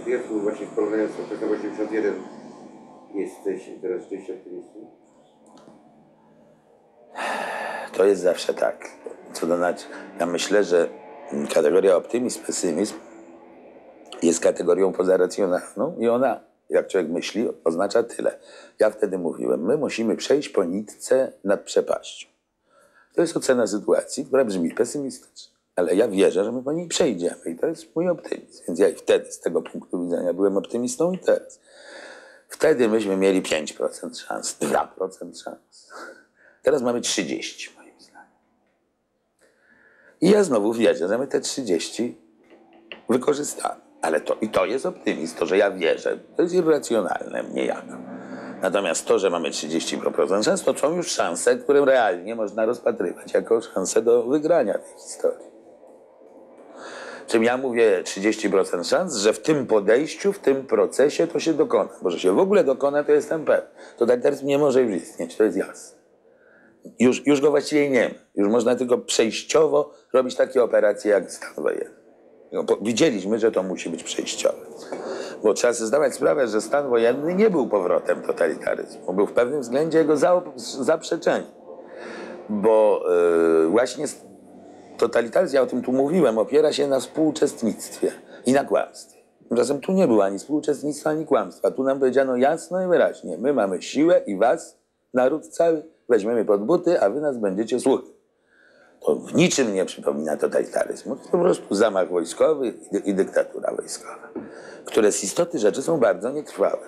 W wieku właśnie w porównaniu z okresem 81 jesteś teraz rzeczywiście optymistą? To jest zawsze tak. Co do nas, ja myślę, że kategoria optymizm, pesymizm jest kategorią pozaracjonalną i ona, jak człowiek myśli, oznacza tyle. Ja wtedy mówiłem, my musimy przejść po nitce nad przepaścią. To jest ocena sytuacji, która brzmi pesymistycznie, ale ja wierzę, że my po niej przejdziemy i to jest mój optymizm. Więc ja i wtedy z tego punktu widzenia byłem optymistą i teraz. Wtedy myśmy mieli 5% szans, 2% szans. Teraz mamy 30, moim zdaniem. I ja znowu wierzę, że my te 30 wykorzystamy. Ale to, i to jest optymizm, to, że ja wierzę, to jest irracjonalne, niejako. Natomiast to, że mamy 30% szans, to są już szanse, które realnie można rozpatrywać jako szansę do wygrania tej historii. Czym ja mówię 30% szans, że w tym podejściu, w tym procesie to się dokona. Bo że się w ogóle dokona, to jestem pewien. Totalitaryzm nie może już istnieć, to jest jasne. Już go właściwie nie ma. Już można tylko przejściowo robić takie operacje jak stan wojenny. No, widzieliśmy, że to musi być przejściowe. Bo trzeba sobie zdawać sprawę, że stan wojenny nie był powrotem totalitaryzmu. Był w pewnym względzie jego zaprzeczeniem. Bo właśnie totalitaryzm, ja o tym tu mówiłem, opiera się na współuczestnictwie i na kłamstwie. Tymczasem tu nie było ani współuczestnictwa, ani kłamstwa. Tu nam powiedziano jasno i wyraźnie. My mamy siłę i was, naród cały, weźmiemy pod buty, a wy nas będziecie słuchać. To w niczym nie przypomina totalitaryzmu. To po prostu zamach wojskowy i dyktatura wojskowa, które z istoty rzeczy są bardzo nietrwałe.